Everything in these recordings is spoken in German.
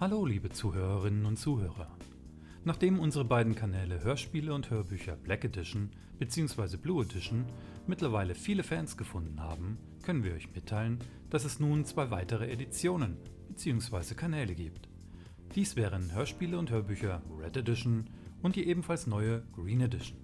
Hallo liebe Zuhörerinnen und Zuhörer. Nachdem unsere beiden Kanäle Hörspiele und Hörbücher Black Edition bzw. Blue Edition mittlerweile viele Fans gefunden haben, können wir euch mitteilen, dass es nun zwei weitere Editionen bzw. Kanäle gibt. Dies wären Hörspiele und Hörbücher Red Edition und die ebenfalls neue Green Edition.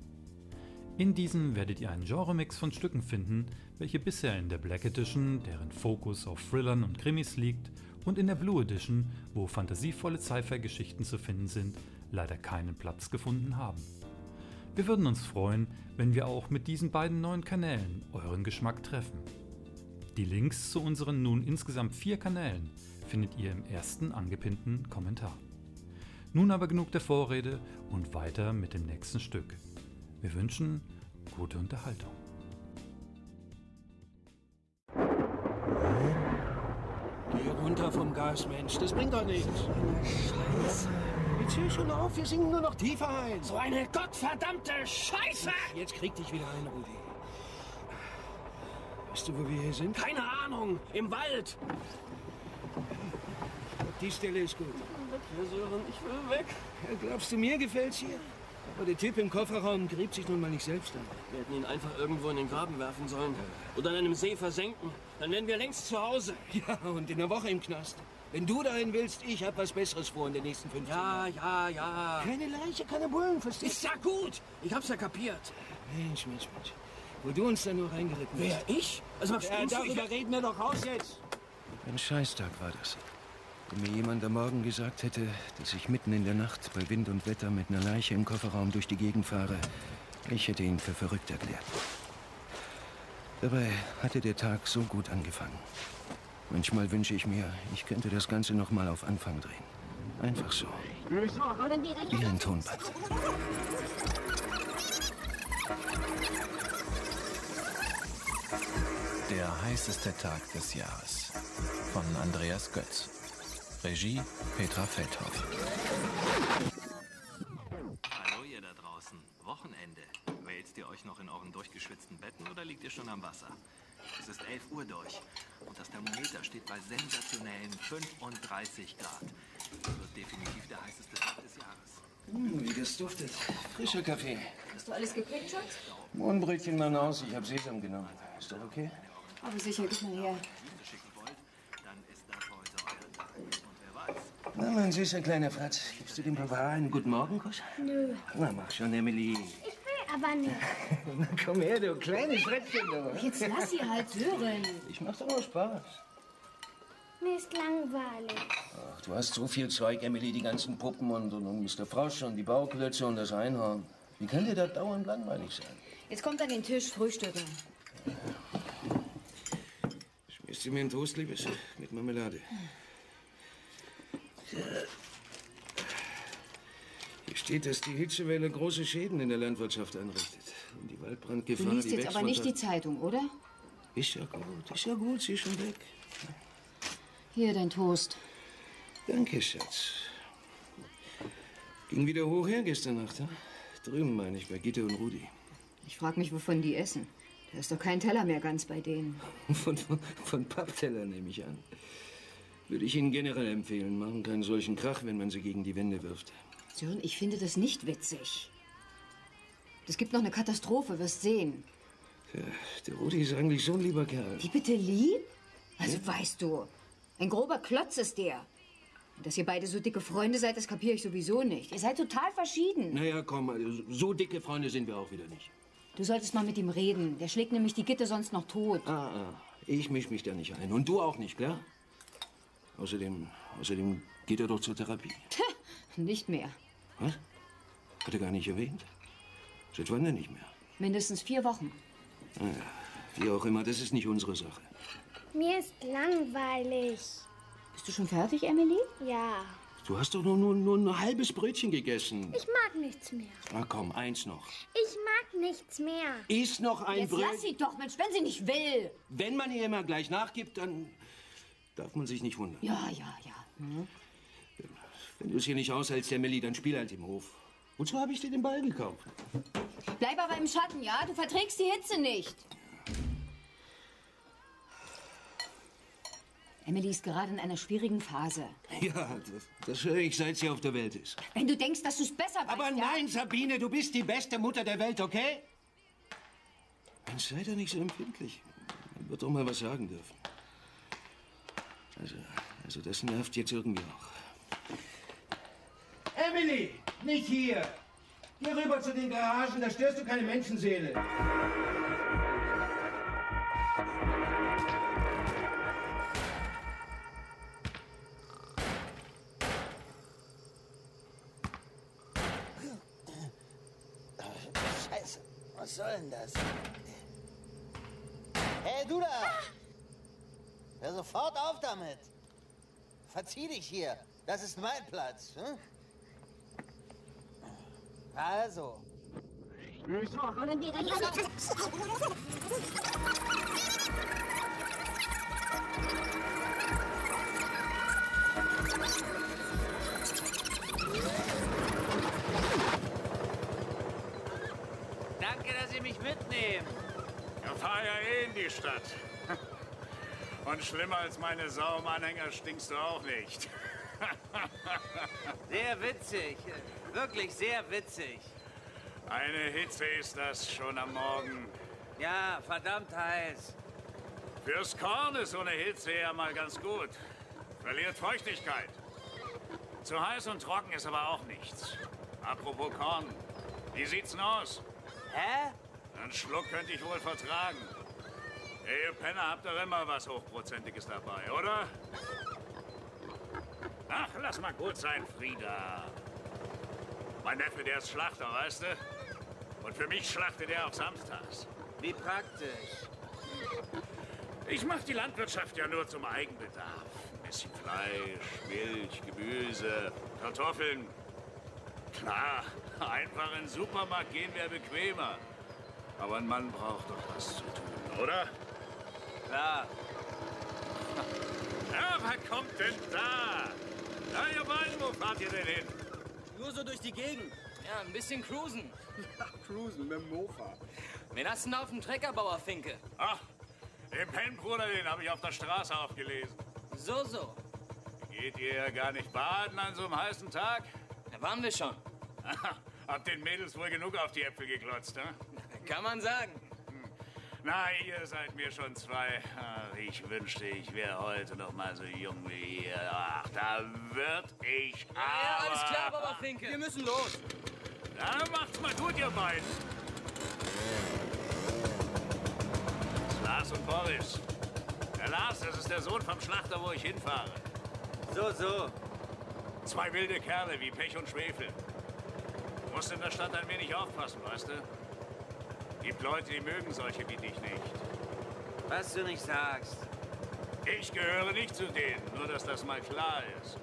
In diesen werdet ihr einen Genremix von Stücken finden, welche bisher in der Black Edition, deren Fokus auf Thrillern und Krimis liegt, und in der Blue Edition, wo fantasievolle Sci-Fi-Geschichten zu finden sind, leider keinen Platz gefunden haben. Wir würden uns freuen, wenn wir auch mit diesen beiden neuen Kanälen euren Geschmack treffen. Die Links zu unseren nun insgesamt 4 Kanälen findet ihr im ersten angepinnten Kommentar. Nun aber genug der Vorrede und weiter mit dem nächsten Stück. Wir wünschen gute Unterhaltung. Runter vom Gas, Mensch, das bringt doch nichts. Scheiße. Jetzt hör schon auf, wir sinken nur noch tiefer ein. So eine gottverdammte Scheiße! Jetzt krieg dich wieder ein, Rudi. Weißt du, wo wir hier sind? Keine Ahnung, im Wald. Die Stelle ist gut. Ja, Sören, ich will weg. Ja, glaubst du, mir gefällt's hier? Aber der Typ im Kofferraum gräbt sich nun mal nicht selbst an. Wir hätten ihn einfach irgendwo in den Graben werfen sollen oder an einem See versenken. Dann wären wir längst zu Hause. Ja, und in einer Woche im Knast. Wenn du dahin willst, ich hab was Besseres vor in den nächsten 15 Jahren. Ja. Keine Leiche, keine Bullen, verstehst du? Ist ja gut. Ich hab's ja kapiert. Mensch. Wo du uns dann nur reingeritten hast. Wer, ich? Also, darüber reden wir doch raus jetzt. Ein Scheißtag war das. Wenn mir jemand am Morgen gesagt hätte, dass ich mitten in der Nacht bei Wind und Wetter mit einer Leiche im Kofferraum durch die Gegend fahre, ich hätte ihn für verrückt erklärt. Dabei hatte der Tag so gut angefangen. Manchmal wünsche ich mir, ich könnte das Ganze noch mal auf Anfang drehen. Einfach so. Wie ein Tonband. Der heißeste Tag des Jahres. Von Andreas Götz. Regie Petra Feldhoff. Hallo ihr da draußen. Wochenende. Wälzt ihr euch noch in euren durchgeschwitzten Betten oder liegt ihr schon am Wasser? Es ist 11 Uhr durch und das Thermometer steht bei sensationellen 35 Grad. Das wird definitiv der heißeste Tag des Jahres. Wie das duftet. Frischer Kaffee. Hast du alles gekriegt, Schatz? Mohnbrötchen mal raus. Ich habe Sesam genommen. Ist doch okay? Aber sicher, gib mal her. Na, mein süßer kleiner Fratz, gibst du dem Papa einen guten Morgenkuss? Nö. Na, mach schon, Emily. Ich will aber nicht. Na, komm her, du kleines Frettchen. Jetzt lass sie halt hören. Ich mach doch nur Spaß. Mir ist langweilig. Ach, du hast so viel Zeug, Emily, die ganzen Puppen und Mr. Frosch und die Bauklötze und das Einhorn. Wie kann dir das dauernd langweilig sein? Jetzt kommt an den Tisch, frühstücken. Schmierst du mir einen Toast, Liebes, mit Marmelade? Hier steht, dass die Hitzewelle große Schäden in der Landwirtschaft anrichtet. Und die Waldbrandgefahr, die wächst. Du liest jetzt aber nicht die Zeitung, oder? Ist ja gut, sie ist schon weg. Hier, dein Toast. Danke, Schatz. Ging wieder hoch her gestern Nacht, hm? Drüben, meine ich, bei Gitte und Rudi. Ich frag mich, wovon die essen. Da ist doch kein Teller mehr ganz bei denen. Von Pappteller nehme ich an. Würde ich Ihnen generell empfehlen, machen keinen solchen Krach, wenn man sie gegen die Wände wirft. Sören, ich finde das nicht witzig. Es gibt noch eine Katastrophe, wirst sehen. Ja, der Rudi ist eigentlich so ein lieber Kerl. Wie bitte lieb? Also ja? Weißt du, ein grober Klotz ist der. Und dass ihr beide so dicke Freunde seid, das kapiere ich sowieso nicht. Ihr seid total verschieden. Naja, komm, also so dicke Freunde sind wir auch wieder nicht. Du solltest mal mit ihm reden. Der schlägt nämlich die Gitte sonst noch tot. Ich mische mich da nicht ein. Und du auch nicht, klar? Außerdem geht er doch zur Therapie. Nicht mehr. Was? Hat er gar nicht erwähnt? Seit wann denn nicht mehr? Mindestens 4 Wochen. Naja, wie auch immer, das ist nicht unsere Sache. Mir ist langweilig. Bist du schon fertig, Emily? Ja. Du hast doch nur ein halbes Brötchen gegessen. Ich mag nichts mehr. Na komm, eins noch. Ich mag nichts mehr. Iss noch ein Brötchen. Jetzt lass sie doch, Mensch, wenn sie nicht will. Wenn man ihr immer gleich nachgibt, dann... darf man sich nicht wundern. Ja. Mhm. Wenn du es hier nicht aushältst, Emily, dann spiel halt im Hof. Wozu habe ich dir den Ball gekauft? Bleib aber im Schatten, ja? Du verträgst die Hitze nicht. Emily ist gerade in einer schwierigen Phase. Ja, das höre ich, seit sie auf der Welt ist. Wenn du denkst, dass du es besser weißt, aber nein, ja? Sabine, du bist die beste Mutter der Welt, okay? Mensch, sei doch nicht so empfindlich. Man wird doch mal was sagen dürfen. Also das nervt jetzt irgendwie auch. Emily, nicht hier! Geh rüber zu den Garagen, da störst du keine Menschenseele. Was soll denn das? Hey, du da! Hör sofort auf damit! Verzieh dich hier! Das ist mein Platz! Hm? Also. Danke, dass Sie mich mitnehmen. Ich fahre ja eh in die Stadt. Und schlimmer als meine Sau im Anhänger stinkst du auch nicht. Sehr witzig. Wirklich sehr witzig. Eine Hitze ist das schon am Morgen. Ja, verdammt heiß. Fürs Korn ist so eine Hitze ja mal ganz gut. Verliert Feuchtigkeit. Zu heiß und trocken ist aber auch nichts. Apropos Korn, wie sieht's denn aus? Hä? Einen Schluck könnte ich wohl vertragen. Ihr Penner habt doch immer was Hochprozentiges dabei, oder? Ach, lass mal gut sein, Frieda. Mein Neffe, der ist Schlachter, weißt du? Und für mich schlachtet er auch samstags. Wie praktisch. Ich mach die Landwirtschaft ja nur zum Eigenbedarf. Ein bisschen Fleisch, Milch, Gemüse, Kartoffeln. Klar, einfach in den Supermarkt gehen wäre bequemer. Aber ein Mann braucht doch was zu tun, oder? Klar. Ja, was kommt denn da? Na, ihr beiden, wo fahrt ihr denn hin? Nur so durch die Gegend. Ja, ein bisschen cruisen. Ja, cruisen mit dem Mofa. Wen hast du denn auf dem Treckerbauer, Finke? Ach, den Pennbruder, den habe ich auf der Straße aufgelesen. So, so. Geht ihr ja gar nicht baden an so einem heißen Tag? Da waren wir schon. Habt den Mädels wohl genug auf die Äpfel geklotzt, ne? Kann man sagen. Na, ihr seid mir schon zwei. Ach, ich wünschte, ich wäre heute noch mal so jung wie ihr. Ach, da wird ich aber... Ja, alles klar, Baba Finke. Wir müssen los. Na, macht's mal gut, ihr beiden. Das ist Lars und Boris. Der Lars, das ist der Sohn vom Schlachter, wo ich hinfahre. So, so. Zwei wilde Kerle wie Pech und Schwefel. Du musst in der Stadt ein wenig aufpassen, weißt du? Gibt Leute, die mögen solche wie dich nicht. Was du nicht sagst. Ich gehöre nicht zu denen, nur dass das mal klar ist.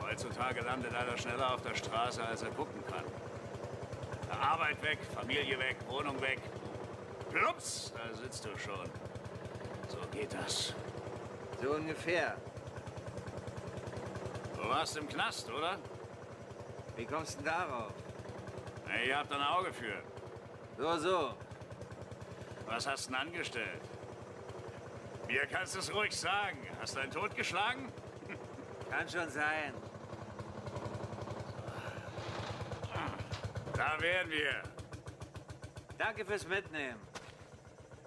Heutzutage landet einer schneller auf der Straße, als er gucken kann. Arbeit weg, Familie weg, Wohnung weg. Plups, da sitzt du schon. So geht das. So ungefähr. Du warst im Knast, oder? Wie kommst du denn darauf? Na, ihr habt ein Auge für. So, so. Was hast du denn angestellt? Mir kannst du es ruhig sagen. Hast du einen totgeschlagen? Kann schon sein. Da wären wir. Danke fürs Mitnehmen.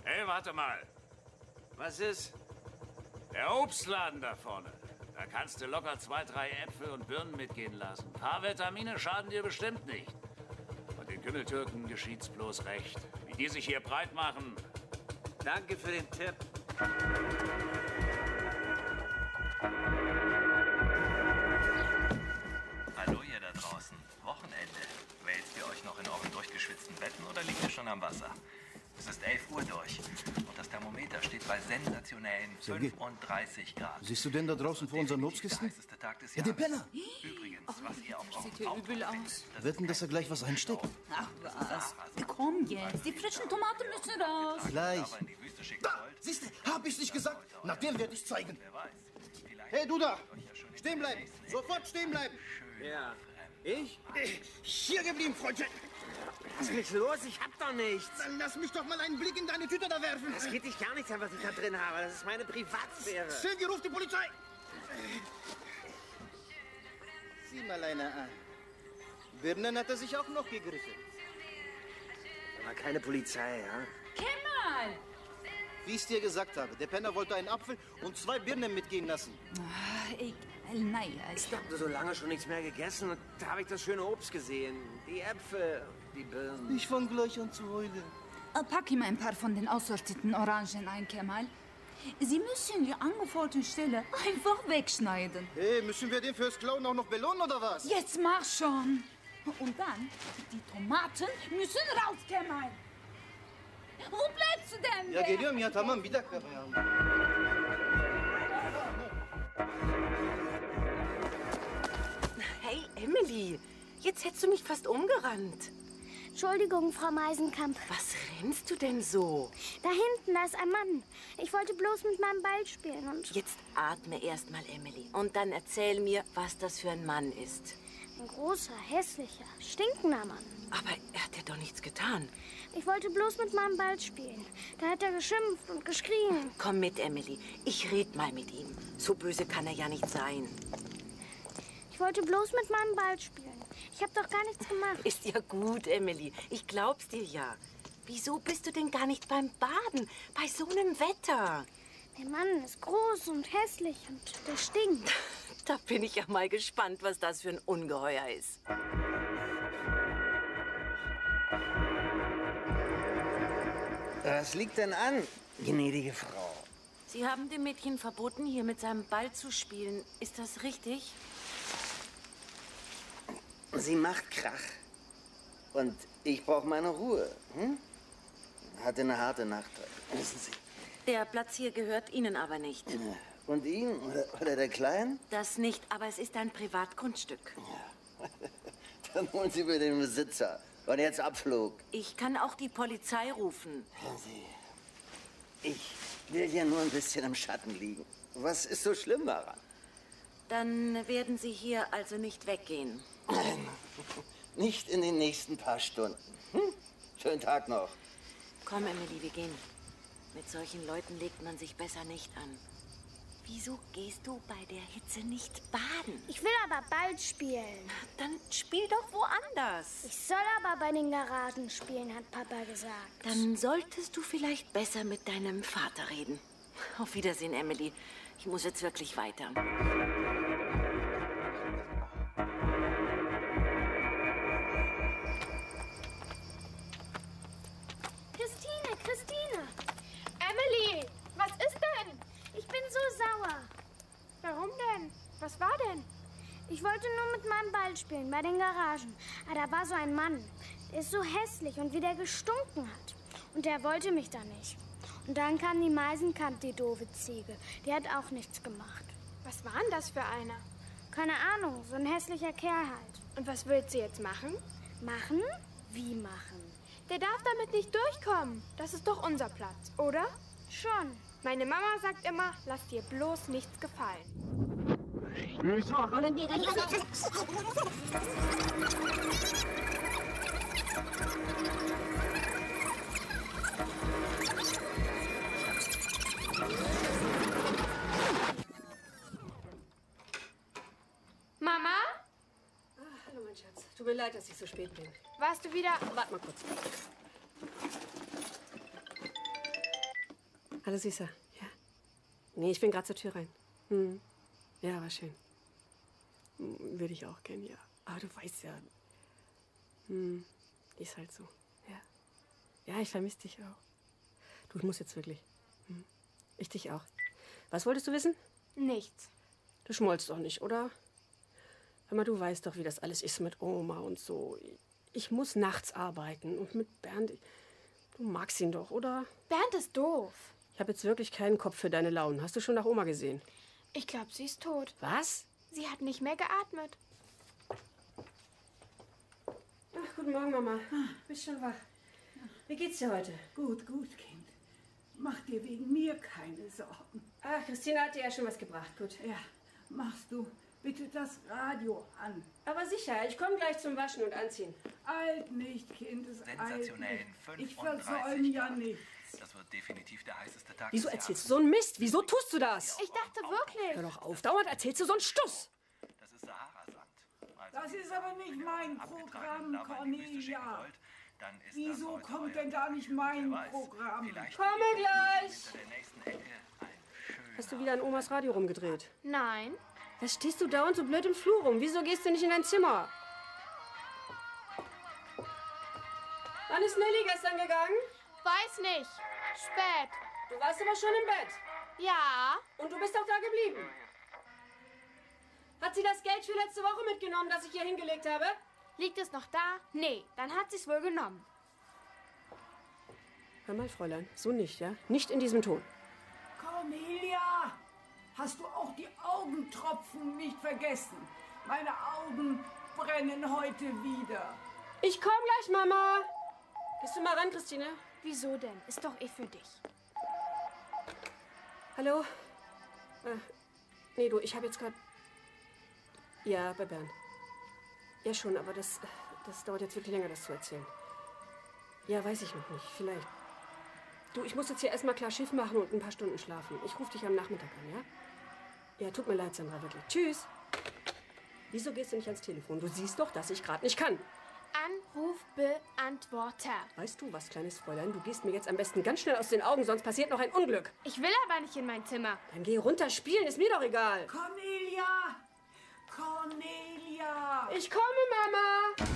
Hey, warte mal. Was ist? Der Obstladen da vorne. Da kannst du locker 2, 3 Äpfel und Birnen mitgehen lassen. Ein paar Vitamine schaden dir bestimmt nicht. Und den Kümmeltürken geschieht's bloß recht. Wie die sich hier breit machen. Danke für den Tipp. Hallo ihr da draußen. Wochenende. Wälzt ihr euch noch in euren durchgeschwitzten Betten oder liegt ihr schon am Wasser? Es ist 11 Uhr durch und das Thermometer steht bei sensationellen 35 Grad. Siehst du denn da draußen vor unseren Obstkisten? Ja, den Penner! Übrigens, oh, was ihr auch sieht hier übel aus. Wetten, dass er gleich was einsteckt. Ach was, komm jetzt, die frischen Tomaten müssen raus. Gleich. Da, siehst du, hab ich's nicht gesagt? Na, dem werde ich zeigen. Hey, du da! Stehen bleiben! Sofort stehen bleiben! Ja. Ich? Hier geblieben, Freundchen! Lass mich los, ich hab doch nichts. Dann lass mich doch mal einen Blick in deine Tüte da werfen. Das geht dich gar nichts an, was ich da drin habe. Das ist meine Privatsphäre. Silvia, ruf die Polizei. Sieh mal einer an. Birnen hat er sich auch noch gegriffen. Aber keine Polizei, ja? Kemal! Wie ich dir gesagt habe, der Penner wollte einen Apfel und 2 Birnen mitgehen lassen. Ach, ich habe so lange schon nichts mehr gegessen und da habe ich das schöne Obst gesehen. Die Äpfel, die Birnen. Ich fange gleich an zu heulen. Pack ihm ein paar von den aussortierten Orangen ein, Kemal. Sie müssen die angeforderten Stelle einfach wegschneiden. Hey, müssen wir den fürs Klauen auch noch belohnen, oder was? Jetzt mach schon. Und dann, die Tomaten müssen raus, Kemal. Wo bleibst du denn? Ja, geliyorum ya, tamam, bir dakika. Hey, Emily, jetzt hättest du mich fast umgerannt. Entschuldigung, Frau Meisenkamp. Was rennst du denn so? Da hinten, da ist ein Mann. Ich wollte bloß mit meinem Ball spielen und... Jetzt atme erst mal, Emily, und dann erzähl mir, was das für ein Mann ist. Ein großer, hässlicher, stinkender Mann. Aber er hat ja doch nichts getan. Ich wollte bloß mit meinem Ball spielen. Da hat er geschimpft und geschrien. Komm mit, Emily. Ich red mal mit ihm. So böse kann er ja nicht sein. Ich wollte bloß mit meinem Ball spielen. Ich habe doch gar nichts gemacht. Ist ja gut, Emily. Ich glaub's dir ja. Wieso bist du denn gar nicht beim Baden? Bei so einem Wetter? Der Mann ist groß und hässlich und der stinkt. Da bin ich ja mal gespannt, was das für ein Ungeheuer ist. Was liegt denn an, gnädige Frau? Sie haben dem Mädchen verboten, hier mit seinem Ball zu spielen. Ist das richtig? Sie macht Krach. Und ich brauche meine Ruhe. Hm? Hatte eine harte Nacht, wissen Sie. Der Platz hier gehört Ihnen aber nicht. Und Ihnen? Oder der Kleinen? Das nicht, aber es ist ein Privatgrundstück. Ja. Dann holen Sie mir den Besitzer. Und jetzt Abflug. Ich kann auch die Polizei rufen. Hören Sie, ich will ja nur ein bisschen im Schatten liegen. Was ist so schlimm daran? Dann werden Sie hier also nicht weggehen. Nicht in den nächsten paar Stunden. Hm? Schönen Tag noch. Komm, Emily, wir gehen. Mit solchen Leuten legt man sich besser nicht an. Wieso gehst du bei der Hitze nicht baden? Ich will aber bald spielen. Dann spiel doch woanders. Ich soll aber bei den Garagen spielen, hat Papa gesagt. Dann solltest du vielleicht besser mit deinem Vater reden. Auf Wiedersehen, Emily. Ich muss jetzt wirklich weiter. Warum denn? Was war denn? Ich wollte nur mit meinem Ball spielen, bei den Garagen. Aber da war so ein Mann, der ist so hässlich und wie der gestunken hat. Und der wollte mich da nicht. Und dann kam die Meisenkamp, die doofe Ziege. Die hat auch nichts gemacht. Was war denn das für einer? Keine Ahnung, so ein hässlicher Kerl halt. Und was willst du jetzt machen? Machen? Wie machen? Der darf damit nicht durchkommen. Das ist doch unser Platz, oder? Schon. Meine Mama sagt immer, lass dir bloß nichts gefallen. Mama? Ach, hallo, mein Schatz. Tut mir leid, dass ich so spät bin. Warst du wieder... Warte mal kurz. Hallo, Süßer. Ja? Nee, ich bin gerade zur Tür rein. Hm. Ja, war schön. Würde ich auch gern, ja. Aber du weißt ja. Hm. Ist halt so. Ja. Ja, ich vermisse dich auch. Du, ich muss jetzt wirklich. Hm. Ich dich auch. Was wolltest du wissen? Nichts. Du schmollst doch nicht, oder? Hör mal, du weißt doch, wie das alles ist mit Oma und so. Ich muss nachts arbeiten und mit Bernd. Du magst ihn doch, oder? Bernd ist doof. Ich habe jetzt wirklich keinen Kopf für deine Launen. Hast du schon nach Oma gesehen? Ich glaube, sie ist tot. Was? Sie hat nicht mehr geatmet. Ach, guten Morgen, Mama. Bist schon wach. Wie geht's dir heute? Gut, gut, Kind. Mach dir wegen mir keine Sorgen. Ach, Christine hat dir ja schon was gebracht. Gut. Ja, machst du bitte das Radio an. Aber sicher, ich komme gleich zum Waschen und Anziehen. Alt nicht, Kind, ist sensationell. Alt nicht. Ich versäume ja nichts. Das wird definitiv der heißeste Tag. Wieso erzählst du so einen Mist? Wieso tust du das? Ich dachte wirklich. Hör doch auf, dauernd erzählst du so einen Stuss. Das ist Sahara-Sand. Das ist aber nicht mein Programm, Cornelia. Wieso kommt denn da nicht mein Programm? Ich komme gleich. Hast du wieder an Omas Radio rumgedreht? Nein. Da stehst du dauernd so blöd im Flur rum. Wieso gehst du nicht in dein Zimmer? Wann ist Nelly gestern gegangen? Weiß nicht. Spät. Du warst aber schon im Bett. Ja. Und du bist auch da geblieben. Hat sie das Geld für letzte Woche mitgenommen, das ich ihr hingelegt habe? Liegt es noch da? Nee, dann hat sie es wohl genommen. Hör mal, Fräulein, so nicht, ja? Nicht in diesem Ton. Cornelia, hast du auch die Augentropfen nicht vergessen? Meine Augen brennen heute wieder. Ich komm gleich, Mama. Gehst du mal ran, Christine? Wieso denn? Ist doch eh für dich. Hallo? Nee, du, ich habe jetzt gerade... Ja, bei Bernd. Ja schon, aber das dauert jetzt wirklich länger, das zu erzählen. Ja, weiß ich noch nicht, vielleicht. Du, ich muss jetzt hier erstmal klar Schiff machen und ein paar Stunden schlafen. Ich rufe dich am Nachmittag an, ja? Ja, tut mir leid, Sandra, wirklich. Tschüss. Wieso gehst du nicht ans Telefon? Du siehst doch, dass ich gerade nicht kann. Anrufbeantworter. Weißt du was, kleines Fräulein? Du gehst mir jetzt am besten ganz schnell aus den Augen, sonst passiert noch ein Unglück. Ich will aber nicht in mein Zimmer. Dann geh runter spielen, ist mir doch egal. Cornelia! Cornelia! Ich komme, Mama!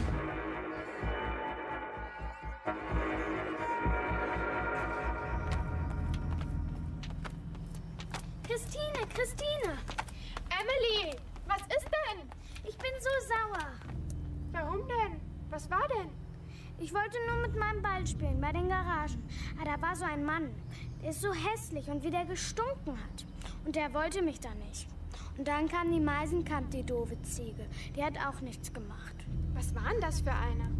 Christine! Emily! Was ist denn? Ich bin so sauer. Warum denn? Was war denn? Ich wollte nur mit meinem Ball spielen bei den Garagen. Aber da war so ein Mann, der ist so hässlich und wie der gestunken hat. Und der wollte mich da nicht. Und dann kam die Meisenkamp, die doofe Ziege. Die hat auch nichts gemacht. Was war denn das für eine?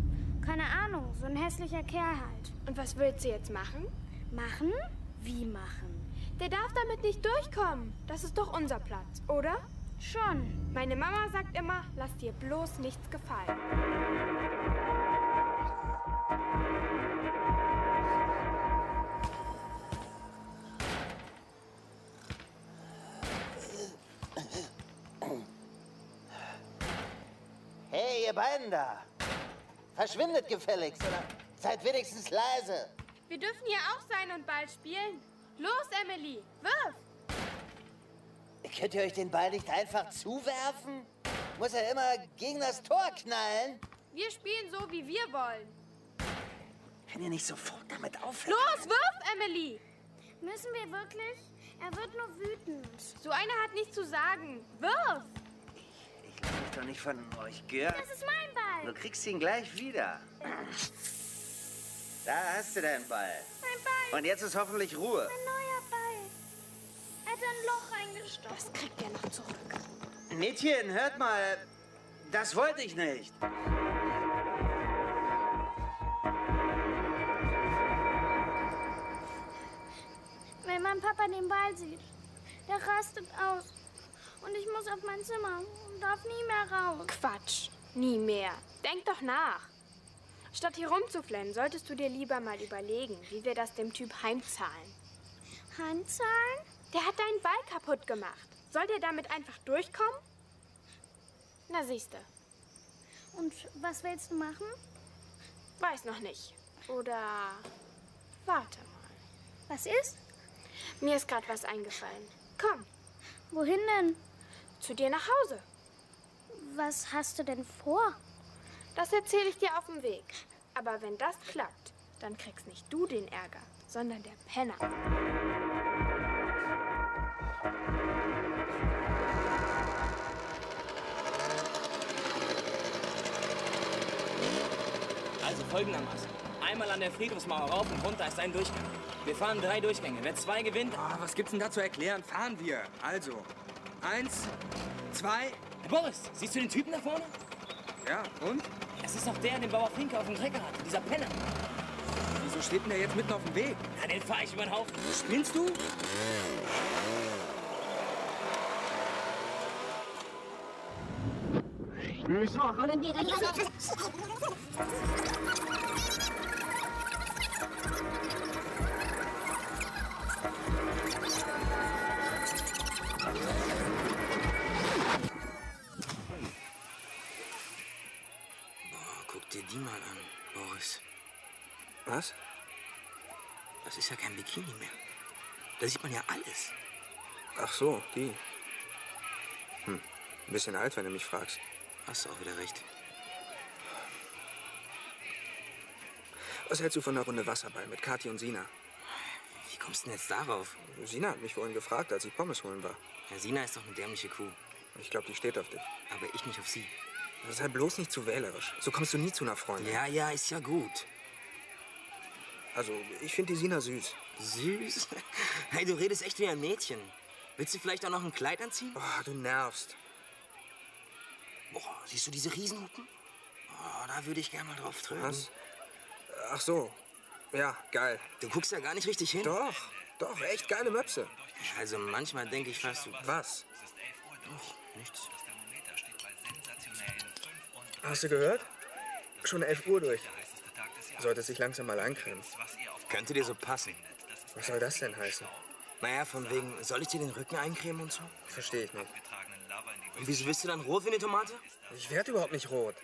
Keine Ahnung, so ein hässlicher Kerl halt. Und was willst du jetzt machen? Machen? Wie machen? Der darf damit nicht durchkommen. Das ist doch unser Platz, oder? Schon. Meine Mama sagt immer, lass dir bloß nichts gefallen. Hey, ihr beiden da! Verschwindet gefälligst, oder? Seid wenigstens leise! Wir dürfen hier auch sein und Ball spielen. Los, Emily, wirf! Könnt ihr euch den Ball nicht einfach zuwerfen? Muss er immer gegen das Tor knallen? Wir spielen so, wie wir wollen. Kann ihr nicht sofort damit aufhören? Los, wirf, Emily! Müssen wir wirklich? Er wird nur wütend. So einer hat nichts zu sagen. Wirf! Ich lasse mich doch nicht von euch gehört. Das ist mein Ball. Du kriegst ihn gleich wieder. Da hast du deinen Ball. Mein Ball. Und jetzt ist hoffentlich Ruhe. Ein neuer Ball. Er hat ein Loch reingestochen. Das kriegt er noch zurück. Mädchen, hört mal. Das wollte ich nicht. Wenn mein Papa den Ball sieht, der rastet aus. Und ich muss auf mein Zimmer und darf nie mehr raus. Quatsch. Nie mehr. Denk doch nach. Statt hier rumzuflennen, solltest du dir lieber mal überlegen, wie wir das dem Typ heimzahlen. Heimzahlen? Der hat deinen Ball kaputt gemacht. Soll der damit einfach durchkommen? Na, siehste. Und was willst du machen? Weiß noch nicht. Oder... Warte mal. Was ist? Mir ist gerade was eingefallen. Komm. Wohin denn? Zu dir nach Hause. Was hast du denn vor? Das erzähle ich dir auf dem Weg. Aber wenn das klappt, dann kriegst nicht du den Ärger, sondern der Penner. Also folgendermaßen. Einmal an der Friedhofsmauer rauf und runter ist ein Durchgang. Wir fahren 3 Durchgänge. Wer 2 gewinnt... Oh, was gibt's denn da zu erklären? Fahren wir. Also, 1, 2... Herr Boris, siehst du den Typen da vorne? Ja, und? Das ist doch der, den Bauer Finke auf dem Trecker hatte, dieser Penner. Wieso steht denn der jetzt mitten auf dem Weg? Na, den fahr ich über den Haufen. Spinnst du? Guck dir die mal an, Boris. Was? Das ist ja kein Bikini mehr. Da sieht man ja alles. Ach so, die. Hm, ein bisschen alt, wenn du mich fragst. Hast du auch wieder recht. Was hältst du von einer Runde Wasserball mit Kathi und Sina? Wie kommst du denn jetzt darauf? Sina hat mich vorhin gefragt, als ich Pommes holen war. Ja, Sina ist doch eine dämliche Kuh. Ich glaube, die steht auf dich. Aber ich nicht auf sie. Sei bloß nicht zu wählerisch. So kommst du nie zu einer Freundin. Ja, ja, ist ja gut. Also, ich finde die Sina süß. Süß? Hey, du redest echt wie ein Mädchen. Willst du vielleicht auch noch ein Kleid anziehen? Oh, du nervst. Boah, siehst du diese Riesenhupen? Oh, da würde ich gerne mal drauf treten. Was? Ach so. Ja, geil. Du guckst ja gar nicht richtig hin. Doch, doch, echt geile Möpse. Also manchmal denke ich fast, du... Was? Oh, nichts. Hast du gehört? Schon 11 Uhr durch. Solltest dich langsam mal eincremen. Könnte dir so passen. Was soll das denn heißen? Naja, von wegen, soll ich dir den Rücken eincremen und so? Verstehe ich nicht. Und wieso bist du dann rot wie eine Tomate? Ich werde überhaupt nicht rot.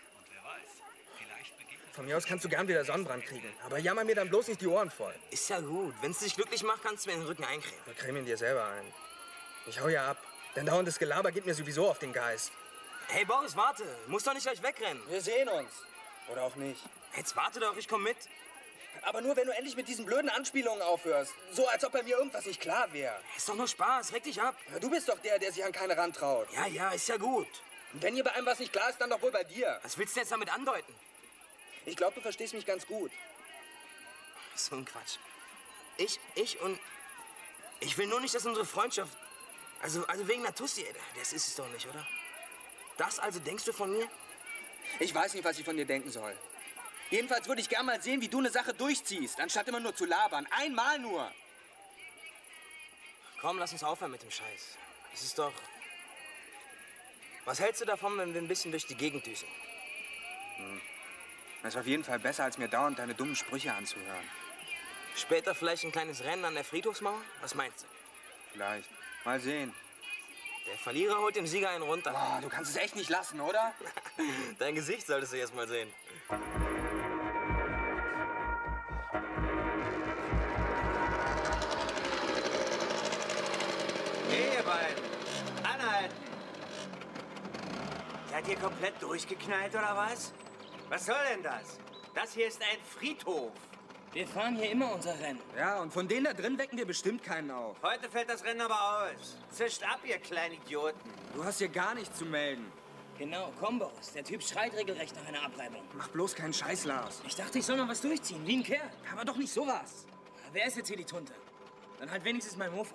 Von mir aus kannst du gern wieder Sonnenbrand kriegen. Aber jammer mir dann bloß nicht die Ohren voll. Ist ja gut. Wenn es dich glücklich macht, kannst du mir den Rücken eincremen. Wir cremen ihn dir selber ein. Ich hau ja ab. Dein dauerndes Gelaber geht mir sowieso auf den Geist. Hey Boris, warte. Du musst doch nicht gleich wegrennen. Wir sehen uns. Oder auch nicht. Jetzt warte doch, ich komm mit. Aber nur, wenn du endlich mit diesen blöden Anspielungen aufhörst. So, als ob bei mir irgendwas nicht klar wäre. Ist doch nur Spaß, reg dich ab. Ja, du bist doch der, der sich an keine rantraut. Ja, ja, ist ja gut. Und wenn hier bei einem was nicht klar ist, dann doch wohl bei dir. Was willst du jetzt damit andeuten? Ich glaube, du verstehst mich ganz gut. So ein Quatsch. Ich will nur nicht, dass unsere Freundschaft... Also wegen einer Tussi, das ist es doch nicht, oder? Das also denkst du von mir? Ich weiß nicht, was ich von dir denken soll. Jedenfalls würde ich gerne mal sehen, wie du eine Sache durchziehst, anstatt immer nur zu labern. Einmal nur. Komm, lass uns aufhören mit dem Scheiß. Das ist doch... Was hältst du davon, wenn wir ein bisschen durch die Gegend düsen? Hm. Das ist auf jeden Fall besser, als mir dauernd deine dummen Sprüche anzuhören. Später vielleicht ein kleines Rennen an der Friedhofsmauer? Was meinst du? Vielleicht. Mal sehen. Der Verlierer holt dem Sieger einen runter. Oh, du kannst es echt nicht lassen, oder? Dein Gesicht solltest du erst mal sehen. Anhalten! Seid ihr komplett durchgeknallt oder was? Was soll denn das? Das hier ist ein Friedhof. Wir fahren hier immer unser Rennen. Ja, und von denen da drin wecken wir bestimmt keinen auf. Heute fällt das Rennen aber aus. Zischt ab, ihr kleinen Idioten. Du hast hier gar nichts zu melden. Genau, komm, Boris. Der Typ schreit regelrecht nach einer Abreibung. Mach bloß keinen Scheiß, Lars. Ich dachte, ich soll noch was durchziehen, wie ein Kerl. Aber doch nicht sowas. Wer ist jetzt hier die Tunte? Dann halt wenigstens mein Mofa.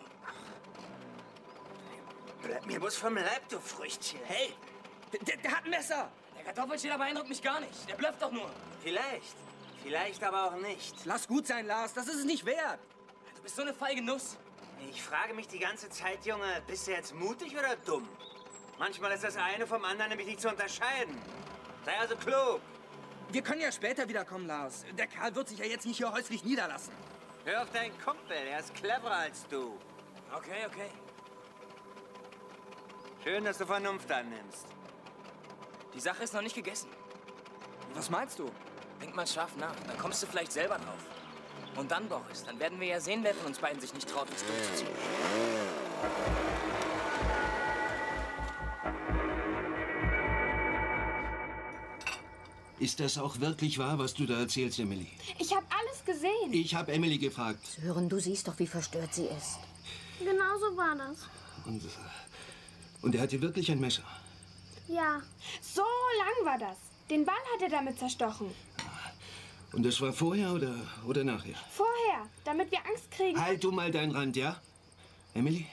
Bleib mir bloß vom Leib, du Früchtchen. Hey, der hat ein Messer. Der Kartoffelschäler beeindruckt mich gar nicht. Der blufft doch nur. Vielleicht aber auch nicht. Lass gut sein, Lars. Das ist es nicht wert. Du bist so eine feige Nuss. Ich frage mich die ganze Zeit, Junge, bist du jetzt mutig oder dumm? Manchmal ist das eine vom anderen nämlich nicht zu unterscheiden. Sei also klug. Wir können ja später wiederkommen, Lars. Der Kerl wird sich ja jetzt nicht hier häuslich niederlassen. Hör auf deinen Kumpel. Er ist cleverer als du. Okay. Schön, dass du Vernunft annimmst. Die Sache ist noch nicht gegessen. Was meinst du? Denk mal scharf nach, dann kommst du vielleicht selber drauf. Und dann, Boris, dann werden wir ja sehen, wer von uns beiden sich nicht traut, uns durchzuziehen. Ist das auch wirklich wahr, was du da erzählst, Emily? Ich habe alles gesehen. Ich habe Emily gefragt. Sören, du siehst doch, wie verstört sie ist. Genau so war das. Und er hatte wirklich ein Messer? Ja. So lang war das. Den Ball hat er damit zerstochen. Und das war vorher oder nachher? Vorher, damit wir Angst kriegen. Halt du mal deinen Rand, ja? Emily?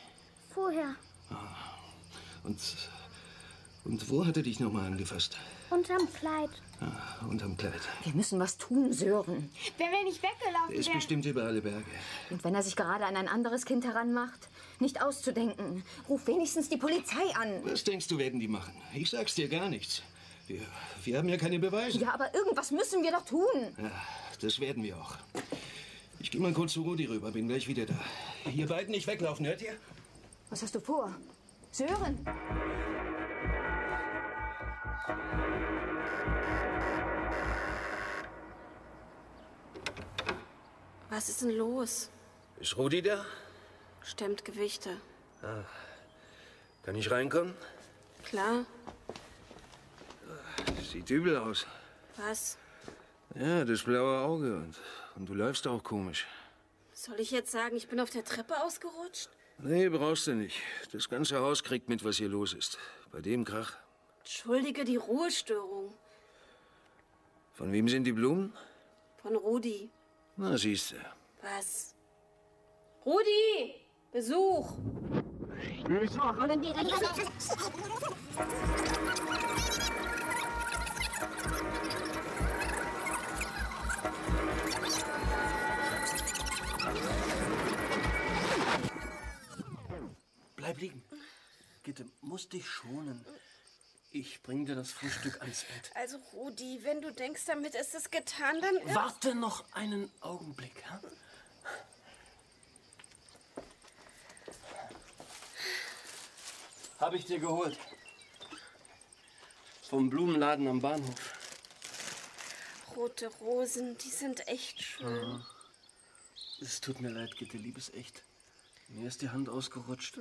Vorher. Und wo hat er dich nochmal angefasst? Unterm Kleid. Unterm Kleid. Wir müssen was tun, Sören. Wenn wir nicht weggelaufen wären... Ist bestimmt über alle Berge. Und wenn er sich gerade an ein anderes Kind heranmacht... Nicht auszudenken. Ruf wenigstens die Polizei an. Was denkst du, werden die machen? Ich sag's dir gar nichts. Wir haben ja keine Beweise. Ja, aber irgendwas müssen wir doch tun. Ja, das werden wir auch. Ich gehe mal kurz zu Rudi rüber, bin gleich wieder da. Ihr beiden nicht weglaufen, hört ihr? Was hast du vor? Sören! Was ist denn los? Ist Rudi da? Stemmt Gewichte. Ah. Kann ich reinkommen? Klar. Sieht übel aus. Was? Ja, das blaue Auge und du läufst auch komisch. Soll ich jetzt sagen, ich bin auf der Treppe ausgerutscht? Nee, brauchst du nicht. Das ganze Haus kriegt mit, was hier los ist. Bei dem Krach. Entschuldige die Ruhestörung. Von wem sind die Blumen? Von Rudi. Na, siehst du. Was? Rudi! Besuch! Bleib liegen. Gitte, musst dich schonen. Ich bring dir das Frühstück ans Bett. Also, Rudi, wenn du denkst, damit ist es getan, dann ist... Warte noch einen Augenblick, ja? Habe ich dir geholt. Vom Blumenladen am Bahnhof. Rote Rosen, die sind echt schön. Es tut mir leid, Gitte, liebes Echt. Mir ist die Hand ausgerutscht.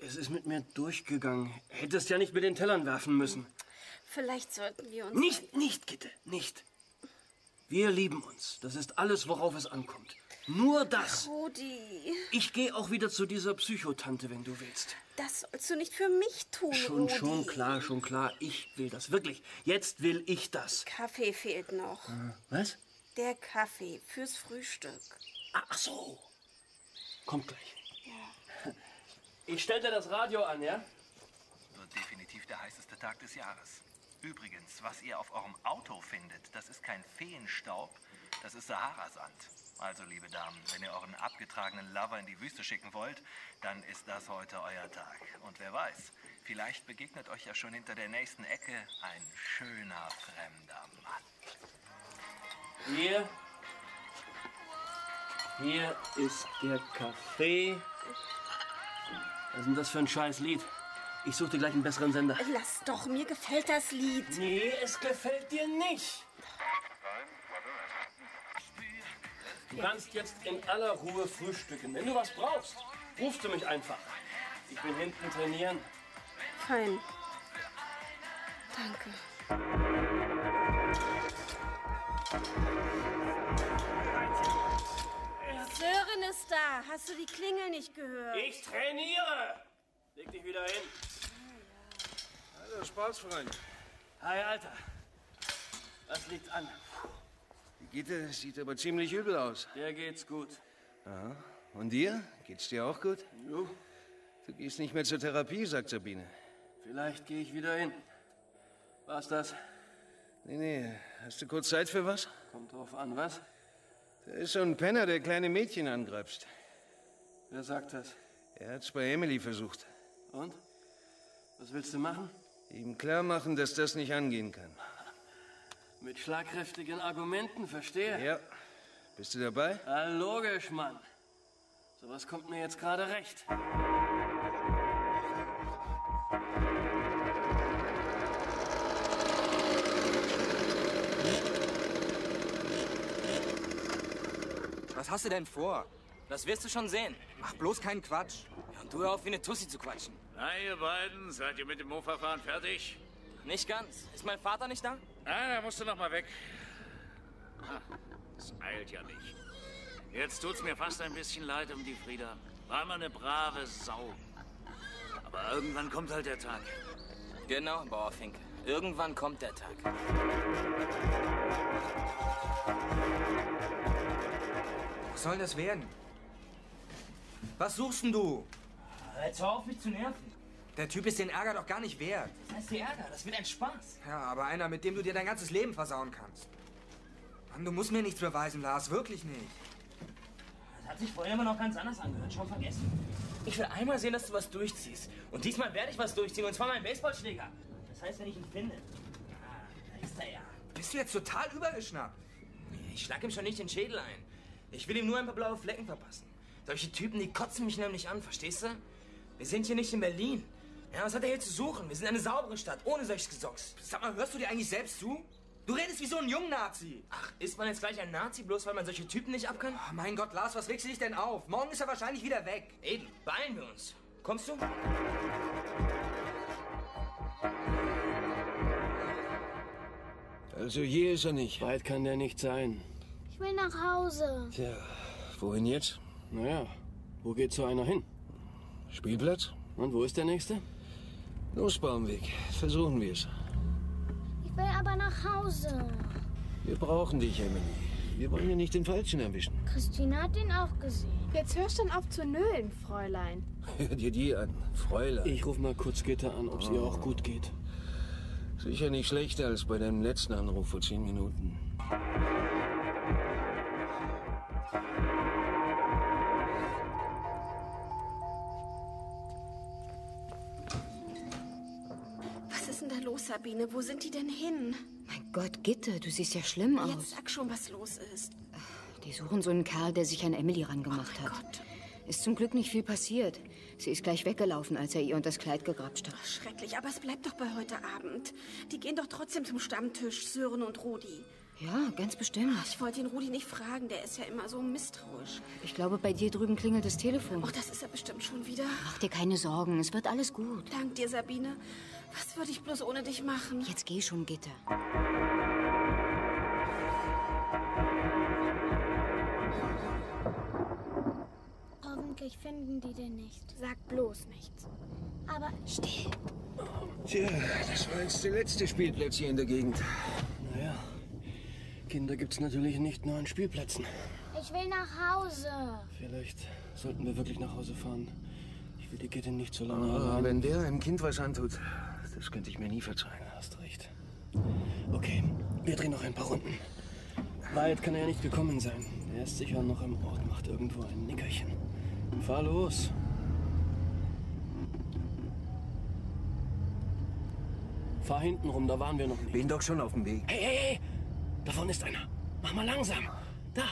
Es ist mit mir durchgegangen. Hättest ja nicht mit den Tellern werfen müssen. Vielleicht sollten wir uns... Nicht, Gitte, nicht. Wir lieben uns. Das ist alles, worauf es ankommt. Nur das. Rudi. Ich gehe auch wieder zu dieser Psychotante, wenn du willst. Das sollst du nicht für mich tun, Rudi. Schon klar. Ich will das. Wirklich. Jetzt will ich das. Kaffee fehlt noch. Was? Der Kaffee fürs Frühstück. Ach so. Kommt gleich. Ja. Ich stell dir das Radio an, ja? Wird definitiv der heißeste Tag des Jahres. Übrigens, was ihr auf eurem Auto findet, das ist kein Feenstaub, das ist Saharasand. Also, liebe Damen, wenn ihr euren abgetragenen Lover in die Wüste schicken wollt, dann ist das heute euer Tag. Und wer weiß, vielleicht begegnet euch ja schon hinter der nächsten Ecke ein schöner, fremder Mann. Hier ist der Kaffee. Was ist denn das für ein scheiß Lied? Ich suche dir gleich einen besseren Sender. Lass doch, mir gefällt das Lied. Nee, es gefällt dir nicht. Du kannst jetzt in aller Ruhe frühstücken. Wenn du was brauchst, rufst du mich einfach. Ich bin hinten trainieren. Fein. Danke. Sören ist da. Hast du die Klingel nicht gehört? Ich trainiere. Leg dich wieder hin. Oh, ja. Alter, Spaßfreund. Hi, Alter. Was liegt an? Die Gitte sieht aber ziemlich übel aus. Der geht's gut. Aha. Und dir? Geht's dir auch gut? Jo. Du gehst nicht mehr zur Therapie, sagt Sabine. Vielleicht gehe ich wieder hin. War's das? Nee. Hast du kurz Zeit für was? Kommt drauf an, was? Da ist so ein Penner, der kleine Mädchen angreifst. Wer sagt das? Er hat's bei Emily versucht. Und? Was willst du machen? Ihm klar machen, dass das nicht angehen kann. Mit schlagkräftigen Argumenten, verstehe? Ja. Bist du dabei? Ah, logisch, Mann. Sowas kommt mir jetzt gerade recht. Was hast du denn vor? Das wirst du schon sehen. Mach bloß keinen Quatsch. Ja, und du hör auf, wie eine Tussi zu quatschen. Na, ihr beiden, seid ihr mit dem Moorverfahren fertig? Nicht ganz. Ist mein Vater nicht da? Ah, da musst du noch mal weg. Das eilt ja nicht. Jetzt tut's mir fast ein bisschen leid um die Frieda. War mal eine brave Sau. Aber irgendwann kommt halt der Tag. Genau, Bauerfink. Irgendwann kommt der Tag. Was soll das werden? Was suchst denn du? Jetzt hör auf, mich zu nerven. Der Typ ist den Ärger doch gar nicht wert. Das heißt der Ärger, das wird ein Spaß. Ja, aber einer, mit dem du dir dein ganzes Leben versauen kannst. Mann, du musst mir nichts beweisen, Lars, wirklich nicht. Das hat sich vorher immer noch ganz anders angehört, schon vergessen. Ich will einmal sehen, dass du was durchziehst. Und diesmal werde ich was durchziehen, und zwar meinen Baseballschläger. Das heißt, wenn ich ihn finde. Ah, da ist er ja. Bist du jetzt total übergeschnappt? Ich schlag ihm schon nicht den Schädel ein. Ich will ihm nur ein paar blaue Flecken verpassen. Solche Typen, die kotzen mich nämlich an, verstehst du? Wir sind hier nicht in Berlin. Ja, was hat er hier zu suchen? Wir sind eine saubere Stadt, ohne solches Gesocks. Sag mal, hörst du dir eigentlich selbst zu? Du redest wie so ein Jungnazi. Ach, ist man jetzt gleich ein Nazi, bloß weil man solche Typen nicht abkann? Oh, mein Gott, Lars, was regst du dich denn auf? Morgen ist er wahrscheinlich wieder weg. Ey, beeilen wir uns. Kommst du? Also hier ist er nicht. Weit kann der nicht sein. Ich will nach Hause. Tja, wohin jetzt? Naja, wo geht so einer hin? Spielplatz. Und wo ist der nächste? Nussbaumweg. Versuchen wir es. Ich will aber nach Hause. Wir brauchen dich, Emily. Wir wollen ja nicht den Falschen erwischen. Christine hat ihn auch gesehen. Jetzt hörst du dann auf zu nölen, Fräulein. Hör dir die an, Fräulein. Ich ruf mal kurz Gitte an, ob es ihr auch gut geht. Sicher nicht schlechter als bei deinem letzten Anruf vor 10 Minuten. Sabine, wo sind die denn hin? Mein Gott, Gitte, du siehst ja schlimm aus. Jetzt sag schon, was los ist. Die suchen so einen Kerl, der sich an Emily rangemacht hat. Gott. Ist zum Glück nicht viel passiert. Sie ist gleich weggelaufen, als er ihr unter das Kleid gegrapscht hat. Ach, schrecklich, aber es bleibt doch bei heute Abend. Die gehen doch trotzdem zum Stammtisch, Sören und Rudi. Ja, ganz bestimmt. Ach, ich wollte den Rudi nicht fragen, der ist ja immer so misstrauisch. Ich glaube, bei dir drüben klingelt das Telefon. Oh, das ist ja bestimmt schon wieder. Mach dir keine Sorgen, es wird alles gut. Dank dir, Sabine. Was würde ich bloß ohne dich machen? Jetzt geh schon, Gitte. Hoffentlich finden die den nicht. Sag bloß nichts. Aber still. Tja, das war jetzt der letzte Spielplatz hier in der Gegend. Naja, Kinder gibt's natürlich nicht nur an Spielplätzen. Ich will nach Hause. Vielleicht sollten wir wirklich nach Hause fahren. Ich will die Gitte nicht so lange allein. Wenn der einem Kind was antut, das könnte ich mir nie verzeihen. Hast recht. Okay, wir drehen noch ein paar Runden. Weit kann er ja nicht gekommen sein. Er ist sicher noch im Ort, macht irgendwo ein Nickerchen. Fahr los. Fahr hinten rum, da waren wir noch nicht. Bin doch schon auf dem Weg. Hey, hey, hey! Da vorne ist einer. Mach mal langsam. Da,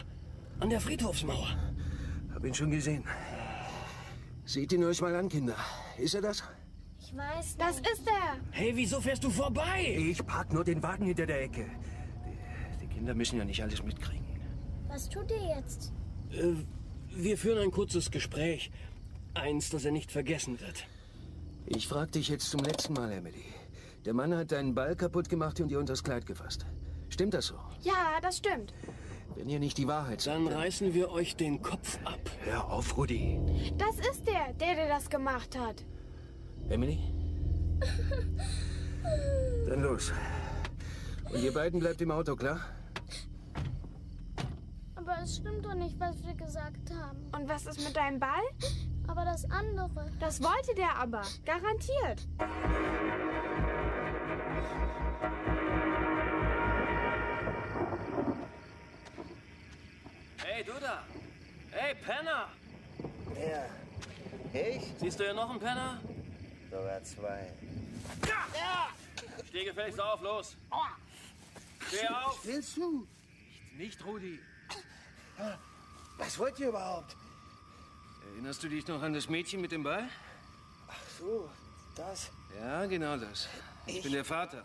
an der Friedhofsmauer. Hab ihn schon gesehen. Seht ihn euch mal an, Kinder. Ist er das? Ich weiß nicht. Das ist er! Hey, wieso fährst du vorbei? Ich park nur den Wagen hinter der Ecke. Die Kinder müssen ja nicht alles mitkriegen. Was tut ihr jetzt? Wir führen ein kurzes Gespräch. Eins, das er nicht vergessen wird. Ich frag dich jetzt zum letzten Mal, Emily. Der Mann hat deinen Ball kaputt gemacht und dir unter das Kleid gefasst. Stimmt das so? Ja, das stimmt. Wenn ihr nicht die Wahrheit sagt, dann reißen wir euch den Kopf ab. Hör auf, Rudi. Das ist der das gemacht hat. Emily? Dann los. Und ihr beiden bleibt im Auto, klar? Aber es stimmt doch nicht, was wir gesagt haben. Und was ist mit deinem Ball? Aber das andere. Das wollte der aber. Garantiert. Hey, du da. Hey, Penner. Ja. Ich? Siehst du hier noch einen Penner? Sogar 2. Ja. Ja. Steh gefälligst auf, los. Aua. Steh auf. Willst du? Nicht, Rudi. Was wollt ihr überhaupt? Erinnerst du dich noch an das Mädchen mit dem Ball? Ach so, das? Ja, genau das. Ich bin der Vater.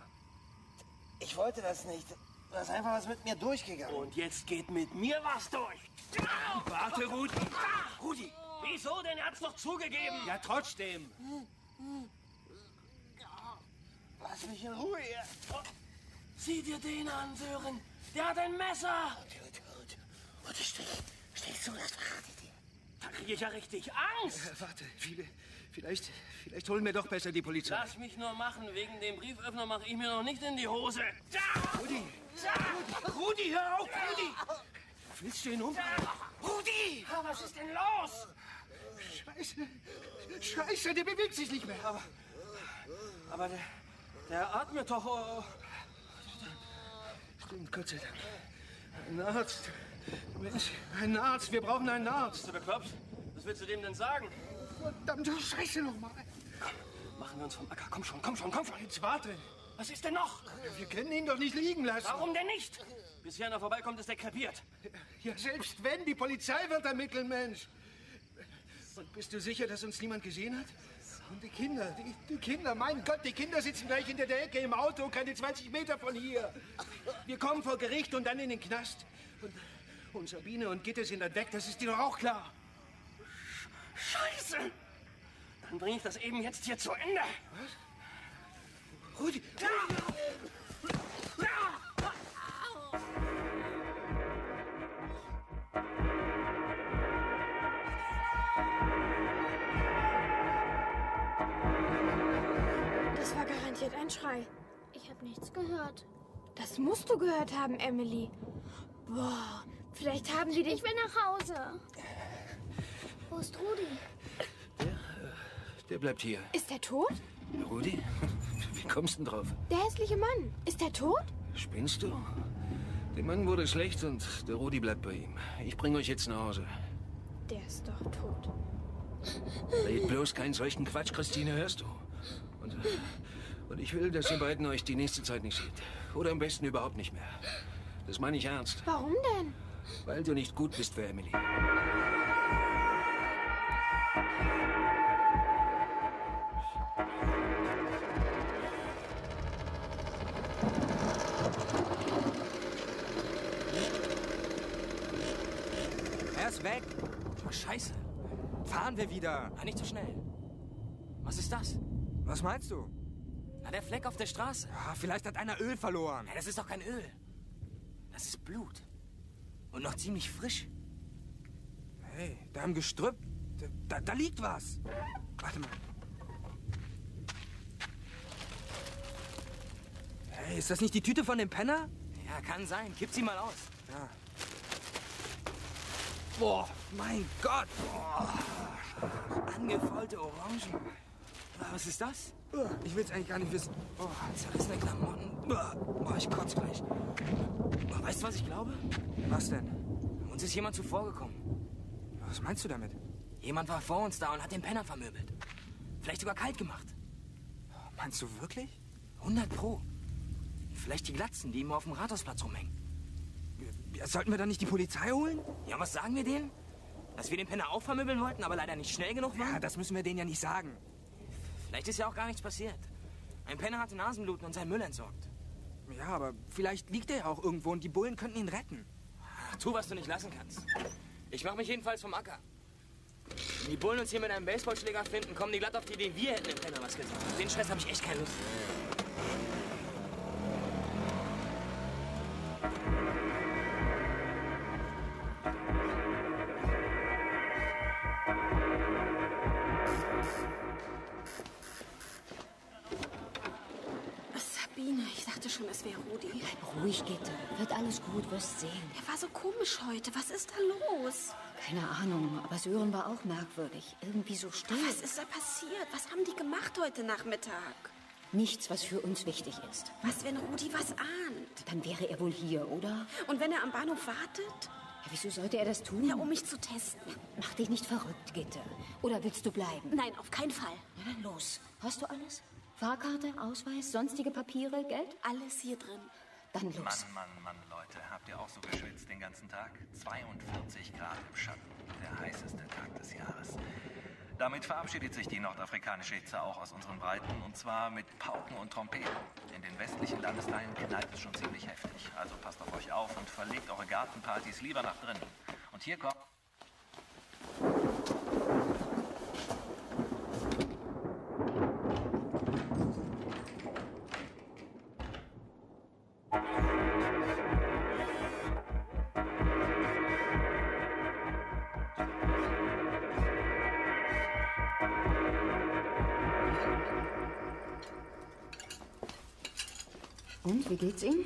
Ich wollte das nicht. Da ist einfach was mit mir durchgegangen. Und jetzt geht mit mir was durch. Warte, Rudi. Rudi! Wieso denn? Er hat's doch zugegeben. Ja, trotzdem. Lass mich in Ruhe. Sieh dir den an, Sören. Der hat ein Messer. Und ich steh zu, das verrate ich dir. Da kriege ich ja richtig Angst. Warte, vielleicht holen wir doch besser die Polizei. Lass mich nur machen. Wegen dem Brieföffner mache ich mir noch nicht in die Hose. Da! Rudi! Da! Rudi, hör auf, Rudi! Willst du ihn umbringen? Rudi! Was ist denn los? Scheiße, der bewegt sich nicht mehr. Aber der atmet doch. Oh. Stimmt, Gott sei Dank. Ein Arzt. Mensch, ein Arzt. Wir brauchen einen Arzt. Bist du bekloppt? Was willst du dem denn sagen? Verdammte Scheiße nochmal. Komm, Machen wir uns vom Acker. Komm schon, komm schon, komm schon. Jetzt warte. Was ist denn noch? Wir können ihn doch nicht liegen lassen. Warum denn nicht? Bis hier einer vorbeikommt, ist er krepiert. Ja, selbst wenn. Die Polizei wird ermitteln, Mensch. Und bist du sicher, dass uns niemand gesehen hat? Und die Kinder, die Kinder, mein Gott, die Kinder sitzen gleich hinter der Ecke im Auto, keine 20 Meter von hier. Wir kommen vor Gericht und dann in den Knast. Und Sabine und Gitte sind dann weg, das ist dir doch auch klar. Scheiße! Dann bringe ich das eben jetzt hier zu Ende. Was? Rudi! Das war garantiert ein Schrei. Ich habe nichts gehört. Das musst du gehört haben, Emily. Boah, vielleicht haben sie dich... Ich will nach Hause. Wo ist Rudi? Der bleibt hier. Ist der tot? Rudi? Wie kommst du denn drauf? Der hässliche Mann. Ist der tot? Spinnst du? Dem Mann wurde schlecht und der Rudi bleibt bei ihm. Ich bringe euch jetzt nach Hause. Der ist doch tot. Red bloß keinen solchen Quatsch, Christine, hörst du? Und ich will, dass ihr beiden euch die nächste Zeit nicht seht. Oder am besten überhaupt nicht mehr. Das meine ich ernst. Warum denn? Weil du nicht gut bist für Emily. Er ist weg. Oh, Scheiße. Fahren wir wieder. Na, nicht so schnell. Was ist das? Was meinst du? Na, der Fleck auf der Straße. Ja, vielleicht hat einer Öl verloren. Ja, das ist doch kein Öl. Das ist Blut. Und noch ziemlich frisch. Hey, da im Gestrüpp, da liegt was. Warte mal. Hey, ist das nicht die Tüte von dem Penner? Ja, kann sein. Kipp sie mal aus. Ja. Boah, mein Gott. Boah. Angefaulte Orangen. Was ist das? Ich will es eigentlich gar nicht wissen. Oh, zerrissene Klamotten. Oh, ich kotze gleich. Weißt du, was ich glaube? Was denn? Uns ist jemand zuvorgekommen. Was meinst du damit? Jemand war vor uns da und hat den Penner vermöbelt. Vielleicht sogar kalt gemacht. Meinst du wirklich? 100 Pro. Vielleicht die Glatzen, die immer auf dem Rathausplatz rumhängen. Ja, sollten wir dann nicht die Polizei holen? Ja, was sagen wir denen? Dass wir den Penner auch vermöbeln wollten, aber leider nicht schnell genug waren? Ja, das müssen wir denen ja nicht sagen. Vielleicht ist ja auch gar nichts passiert. Ein Penner hatte Nasenbluten und seinen Müll entsorgt. Ja, aber vielleicht liegt er ja auch irgendwo und die Bullen könnten ihn retten. Ach, tu, was du nicht lassen kannst. Ich mach mich jedenfalls vom Acker. Wenn die Bullen uns hier mit einem Baseballschläger finden, kommen die glatt auf die Idee, wir hätten dem Penner was gesagt. Auf den Stress habe ich echt keine Lust. Ruhig, Gitte. Wird alles gut, wirst sehen. Der war so komisch heute. Was ist da los? Keine Ahnung, aber Sören war auch merkwürdig. Irgendwie so still. Was ist da passiert? Was haben die gemacht heute Nachmittag? Nichts, was für uns wichtig ist. Was, wenn Rudi was ahnt? Dann wäre er wohl hier, oder? Und wenn er am Bahnhof wartet? Ja, wieso sollte er das tun? Ja, um mich zu testen. Mach dich nicht verrückt, Gitte. Oder willst du bleiben? Nein, auf keinen Fall. Na dann los. Hast du alles? Fahrkarte, Ausweis, sonstige Papiere, Geld? Alles hier drin. Dann los. Mann, Leute, habt ihr auch so geschwitzt den ganzen Tag? 42 Grad im Schatten, der heißeste Tag des Jahres. Damit verabschiedet sich die nordafrikanische Hitze auch aus unseren Breiten, und zwar mit Pauken und Trompeten. In den westlichen Landesteilen knallt es schon ziemlich heftig. Also passt auf euch auf und verlegt eure Gartenpartys lieber nach drinnen. Und hier kommt... Und, wie geht's ihm?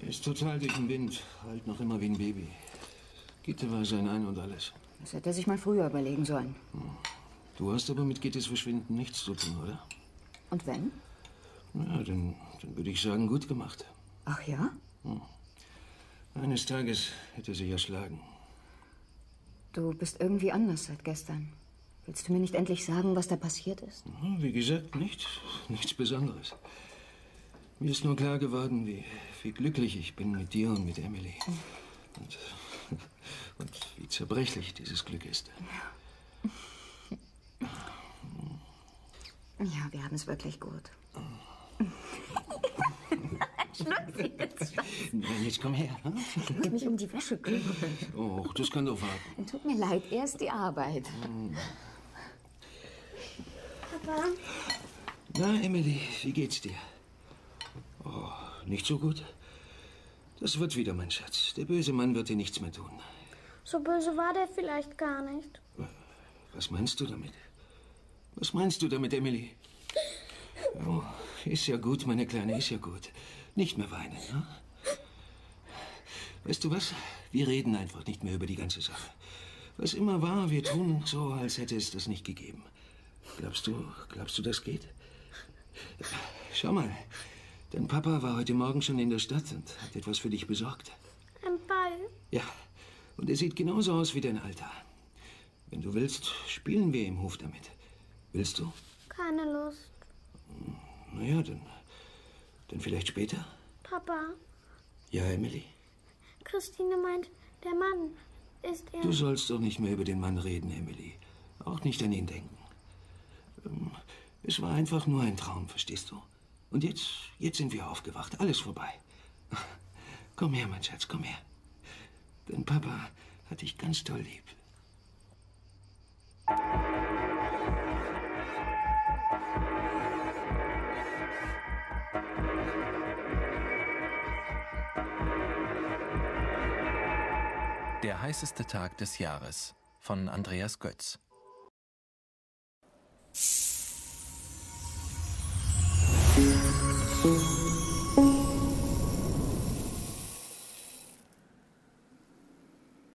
Er ist total durch den Wind, halt noch immer wie ein Baby. Gitte war sein Ein und Alles. Das hätte er sich mal früher überlegen sollen. Du hast aber mit Gittes Verschwinden nichts zu tun, oder? Und wenn? Na, dann würde ich sagen, gut gemacht. Ach ja? Eines Tages hätte sie ja schlagen. Du bist irgendwie anders seit gestern. Willst du mir nicht endlich sagen, was da passiert ist? Wie gesagt, nichts Besonderes. Mir ist nur klar geworden, wie glücklich ich bin mit dir und mit Emily. Und wie zerbrechlich dieses Glück ist. Ja, wir haben es wirklich gut. Schluss jetzt. Jetzt komm her. Ich muss mich um die Wäsche kümmern. Oh, das kann doch warten. Tut mir leid, erst die Arbeit. Papa? Na, Emily, wie geht's dir? Oh, nicht so gut? Das wird wieder, mein Schatz. Der böse Mann wird dir nichts mehr tun. So böse war der vielleicht gar nicht. Was meinst du damit? Was meinst du damit, Emily? Oh, ist ja gut, meine Kleine, ist ja gut. Nicht mehr weinen, ne? Weißt du was? Wir reden einfach nicht mehr über die ganze Sache. Was immer war, wir tun so, als hätte es das nicht gegeben. Glaubst du, das geht? Schau mal, dein Papa war heute Morgen schon in der Stadt und hat etwas für dich besorgt. Ein Ball? Ja, und er sieht genauso aus wie dein Alter. Wenn du willst, spielen wir im Hof damit. Willst du? Keine Lust. Na ja, dann vielleicht später. Papa? Ja, Emily? Christine meint, der Mann ist er... Du sollst doch nicht mehr über den Mann reden, Emily. Auch nicht an ihn denken. Es war einfach nur ein Traum, verstehst du? Und jetzt sind wir aufgewacht. Alles vorbei. Komm her, mein Schatz, komm her. Dein Papa hat dich ganz toll lieb. Der heißeste Tag des Jahres von Andreas Götz.